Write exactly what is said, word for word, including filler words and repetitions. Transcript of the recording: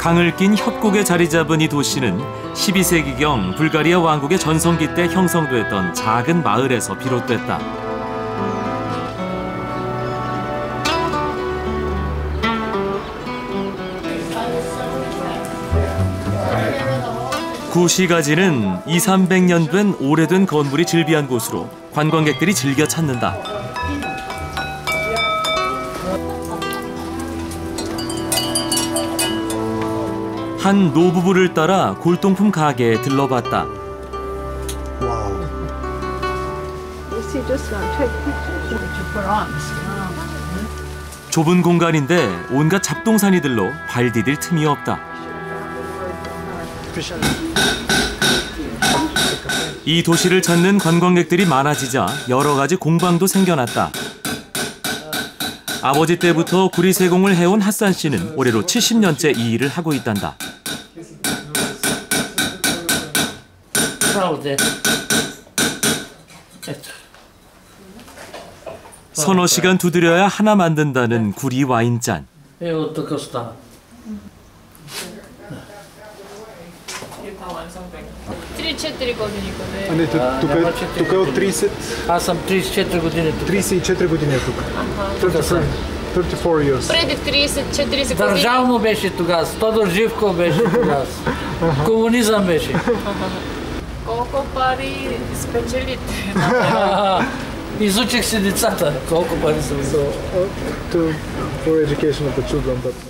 강을 낀 협곡에 자리 잡은 이 도시는 십이 세기경 불가리아 왕국의 전성기 때 형성됐던 작은 마을에서 비롯됐다. 구시가지는 이삼백 년 된 오래된 건물이 즐비한 곳으로 관광객들이 즐겨 찾는다. 한 노부부를 따라 골동품 가게에 들러봤다. 와우. 좁은 공간인데 온갖 잡동사니들로 발 디딜 틈이 없다. 이 도시를 찾는 관광객들이 많아지자 여러 가지 공방도 생겨났다. 아버지 때부터 구리세공을 해온 하산 씨는 올해로 칠십 년째 이 일을 하고 있단다. 서너 시간 두드려야 하나 만든다는 구리 와인잔. Държавно беше тогава, Тодор Живков беше тогава, комунизъм беше. Колко пари спечелите? Изучих си децата, колко пари са.